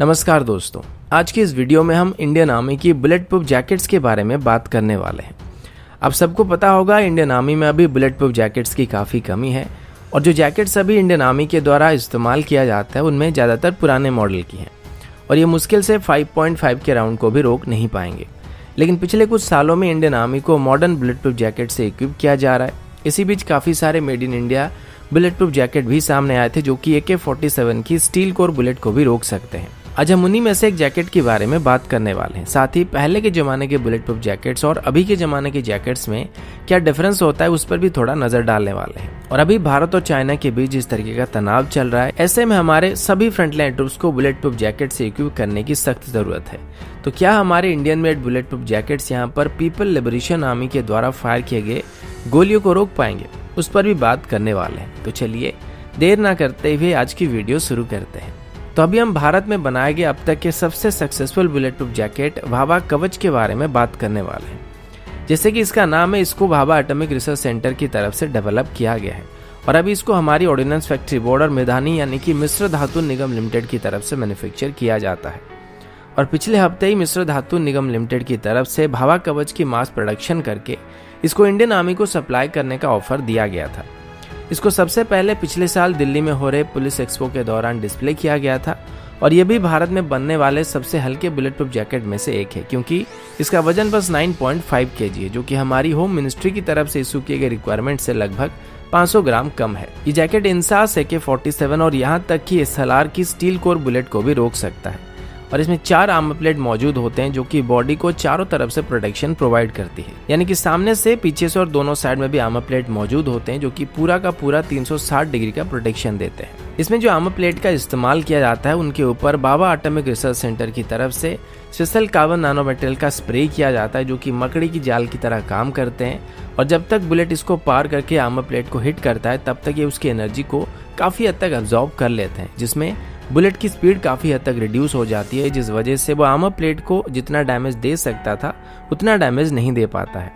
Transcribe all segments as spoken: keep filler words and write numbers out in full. नमस्कार दोस्तों, आज की इस वीडियो में हम इंडियन आर्मी की बुलेट प्रूफ जैकेट्स के बारे में बात करने वाले हैं। आप सबको पता होगा इंडियन आर्मी में अभी बुलेट प्रूफ जैकेट्स की काफ़ी कमी है और जो जैकेट्स अभी इंडियन आर्मी के द्वारा इस्तेमाल किया जाता है उनमें ज़्यादातर पुराने मॉडल की हैं और ये मुश्किल से फाइव पॉइंट फाइव के राउंड को भी रोक नहीं पाएंगे। लेकिन पिछले कुछ सालों में इंडियन आर्मी को मॉडर्न बुलेट प्रूफ जैकेट से इक्विप किया जा रहा है। इसी बीच काफ़ी सारे made in India bullet proof jacket भी सामने आए थे जो कि ए के फोर्टी सेवन की स्टील कोर बुलेट को भी रोक सकते हैं। आज हम उन्हीं में से एक जैकेट के बारे में बात करने वाले हैं। साथ ही पहले के ज़माने के बुलेट प्रूफ जैकेट्स और अभी के ज़माने के जैकेट्स में क्या डिफरेंस होता है उस पर भी थोड़ा नज़र डालने वाले हैं। और अभी भारत और चाइना के बीच जिस तरीके का तनाव चल रहा है, ऐसे में हमारे सभी फ्रंटलाइन ट्रूप्स को बुलेट प्रूफ जैकेट से इक्विप करने की सख्त ज़रूरत है। तो क्या हमारे Indian made bullet proof jackets यहाँ पर पीपल लिबरेशन आर्मी के द्वारा फायर किए गए गोलियों को रोक पाएंगे, उस पर भी बात करने वाले हैं। तो चलिए देर ना करते हुए आज की वीडियो शुरू करते हैं। तो अभी हम भारत में बनाए गए अब तक के सबसे successful bullet proof jacket Bhabha Kavach के बारे में बात करने वाले हैं। जैसे कि इसका नाम है, इसको भाभा एटॉमिक रिसर्च सेंटर की तरफ से डेवलप किया गया है और अभी इसको हमारी ऑर्डिनेंस फैक्ट्री बोर्ड और मेधानी यानी कि मिश्र धातु निगम लिमिटेड की तरफ से मैन्युफैक्चर किया जाता है। और पिछले हफ्ते ही मिश्र धातु निगम लिमिटेड की तरफ से भाभा कवच की मास प्रोडक्शन करके इसको इंडियन आर्मी को सप्लाई करने का ऑफर दिया गया था। इसको सबसे पहले पिछले साल दिल्ली में हो रहे पुलिस एक्सपो के दौरान डिस्प्ले किया गया था और यह भी भारत में बनने वाले सबसे हल्के बुलेट प्रूफ जैकेट में से एक है, क्योंकि इसका वजन बस नाइन पॉइंट फाइव केजी है जो कि हमारी होम मिनिस्ट्री की तरफ से इशू किए गए रिक्वायरमेंट से लगभग पाँच सौ ग्राम कम है। ये जैकेट इंसास ए के फोर्टी सेवन और यहाँ तक कि एस एल आर की स्टील कोर बुलेट को भी रोक सकता है और इसमें चार आर्मर प्लेट मौजूद होते हैं जो कि बॉडी को चारों तरफ से प्रोटेक्शन प्रोवाइड करती है, यानी कि सामने से, पीछे से और दोनों साइड में भी आर्मर प्लेट मौजूद होते हैं जो कि पूरा का पूरा तीन सौ साठ डिग्री का प्रोटेक्शन देते हैं। इसमें जो आर्मर प्लेट का इस्तेमाल किया जाता है उनके ऊपर भाभा एटॉमिक रिसर्च सेंटर की तरफ से स्पेशल कार्बन नानो मटेरियल का स्प्रे किया जाता है जो कि मकड़ी की जाल की तरह काम करते हैं और जब तक बुलेट इसको पार करके आर्मर प्लेट को हिट करता है तब तक ये उसकी एनर्जी को काफ़ी हद तक एब्जॉर्ब कर लेते हैं, जिसमें बुलेट की स्पीड काफ़ी हद तक रिड्यूस हो जाती है, जिस वजह से वो आर्मर प्लेट को जितना डैमेज दे सकता था उतना डैमेज नहीं दे पाता है।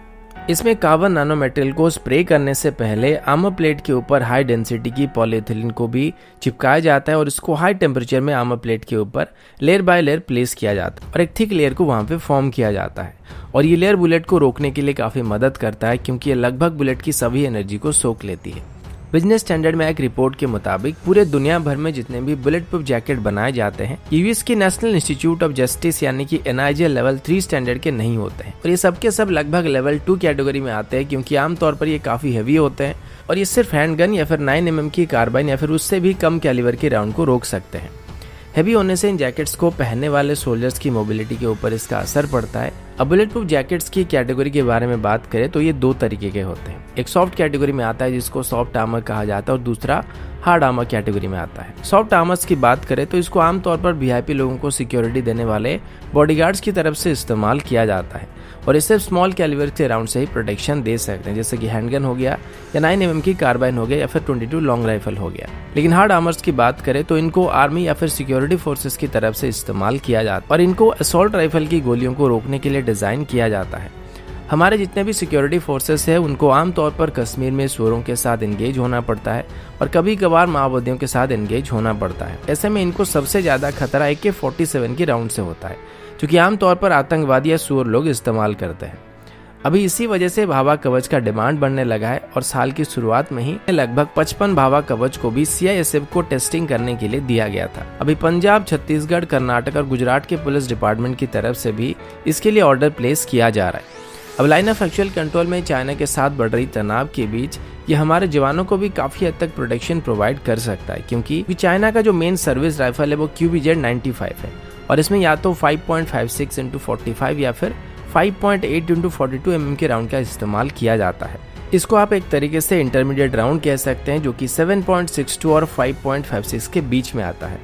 इसमें कार्बन नानो मटेरियल को स्प्रे करने से पहले आर्मर प्लेट के ऊपर हाई डेंसिटी की पॉलीथिलीन को भी चिपकाया जाता है और इसको हाई टेम्परेचर में आर्मर प्लेट के ऊपर लेयर बाय लेयर प्लेस किया जाता है और एक थिक लेयर को वहाँ पे फॉर्म किया जाता है और ये लेयर बुलेट को रोकने के लिए काफ़ी मदद करता है क्योंकि ये लगभग बुलेट की सभी एनर्जी को सोख लेती है। बिजनेस स्टैंडर्ड में एक रिपोर्ट के मुताबिक पूरे दुनिया भर में जितने भी बुलेट प्रूफ जैकेट बनाए जाते हैं यूएस के नेशनल इंस्टीट्यूट ऑफ जस्टिस यानी कि N I J level three standard के नहीं होते हैं और ये सबके सब लगभग लेवल टू कैटेगरी में आते हैं, क्योंकि आमतौर पर ये काफ़ी हेवी होते हैं और ये सिर्फ हैंडगन या फिर नाइन एम एम की कार्बाइन या फिर उससे भी कम कैलिवर के राउंड को रोक सकते हैं। हैवी होने से इन जैकेट्स को पहनने वाले सोल्जर्स की मोबिलिटी के ऊपर इसका असर पड़ता है। अब बुलेट प्रूफ जैकेट्स की कैटेगरी के बारे में बात करें तो ये दो तरीके के होते हैं। एक सॉफ्ट कैटेगरी में आता है जिसको सॉफ्ट आर्मर कहा जाता है और दूसरा हार्ड आर्मर कैटेगरी में आता है। सॉफ्ट आर्मर्स की बात करें तो इसको आमतौर पर वी आई पी लोगों को सिक्योरिटी देने वाले बॉडीगार्ड्स की तरफ से इस्तेमाल किया जाता है और इसे स्मॉल कैलिवर के राउंड से ही प्रोटेक्शन दे सकते हैं, जैसे कि हैंडगन हो गया या नाइन एम एम की कार्बाइन हो गया या फिर ट्वेंटी टू लॉन्ग राइफल हो गया। लेकिन हार्ड आर्मर्स की बात करें तो इनको आर्मी या फिर सिक्योरिटी फोर्सेस की तरफ से इस्तेमाल किया जाता है और इनको असॉल्ट राइफल की गोलियों को रोकने के लिए डिज़ाइन किया जाता है। हमारे जितने भी सिक्योरिटी फोर्सेस हैं उनको आमतौर पर कश्मीर में शोरों के साथ एंगेज होना पड़ता है और कभी कभार माओवादियों के साथ एंगेज होना पड़ता है। ऐसे में इनको सबसे ज़्यादा खतरा ए के फोर्टी सेवन के राउंड से होता है, क्योंकि आमतौर पर आतंकवादी या शोर लोग इस्तेमाल करते हैं। अभी इसी वजह से भाभा कवच का डिमांड बढ़ने लगा है और साल की शुरुआत में ही लगभग पचपन भाभा कवच को भी सी आई एस एफ को टेस्टिंग करने के लिए दिया गया था। अभी पंजाब, छत्तीसगढ़, कर्नाटक और गुजरात के पुलिस डिपार्टमेंट की तरफ से भी इसके लिए ऑर्डर प्लेस किया जा रहा है। अब लाइन ऑफ एक्चुअल कंट्रोल में चाइना के साथ बढ़ रही तनाव के बीच ये हमारे जवानों को भी काफ़ी हद तक प्रोटेक्शन प्रोवाइड कर सकता है, क्योंकि चाइना का जो मेन सर्विस राइफल है वो Q B Z ninety five है और इसमें या तो five point five six into forty five या फिर five point eight into forty two M M के राउंड का इस्तेमाल किया जाता है। इसको आप एक तरीके से इंटरमीडिएट राउंड कह सकते हैं जो कि सेवन पॉइंट सिक्स टू और फाइव पॉइंट फाइव सिक्स के बीच में आता है।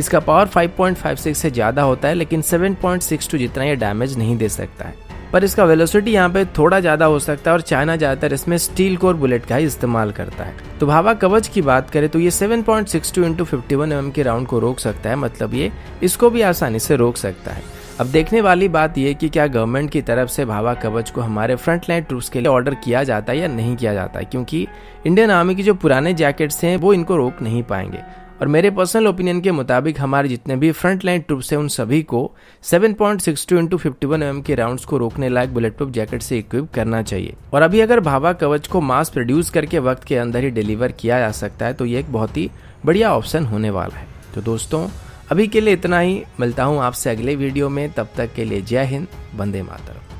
इसका power five point five six से ज़्यादा होता है लेकिन सेवन पॉइंट सिक्स टू जितना ये डैमेज नहीं दे सकता है, पर इसका वेलोसिटी यहाँ पे थोड़ा ज़्यादा हो सकता है और चाइना ज़्यादातर इसमें स्टील कोर बुलेट का ही इस्तेमाल करता है। तो भाभा कवच की बात करें तो ये seven point six two into fifty one M M के राउंड को रोक सकता है, मतलब ये इसको भी आसानी से रोक सकता है। अब देखने वाली बात यह कि क्या गवर्नमेंट की तरफ से भाभा कवच को हमारे फ्रंटलाइन ट्रूप्स के लिए ऑर्डर किया जाता है या नहीं किया जाता है, क्योंकि इंडियन आर्मी की जो पुराने जैकेट्स हैं वो इनको रोक नहीं पाएंगे और मेरे पर्सनल ओपिनियन के मुताबिक हमारे जितने भी फ्रंट लाइन ट्रूप्स हैं उन सभी को seven point six two into fifty one M M के राउंड्स को रोकने लायक बुलेट प्रूफ जैकेट से इक्विप करना चाहिए। और अभी अगर भाभा कवच को मास प्रोड्यूस करके वक्त के अंदर ही डिलीवर किया जा सकता है तो ये एक बहुत ही बढ़िया ऑप्शन होने वाला है। तो दोस्तों अभी के लिए इतना ही, मिलता हूँ आपसे अगले वीडियो में, तब तक के लिए जय हिंद, वंदे मातरम।